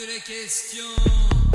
de la question.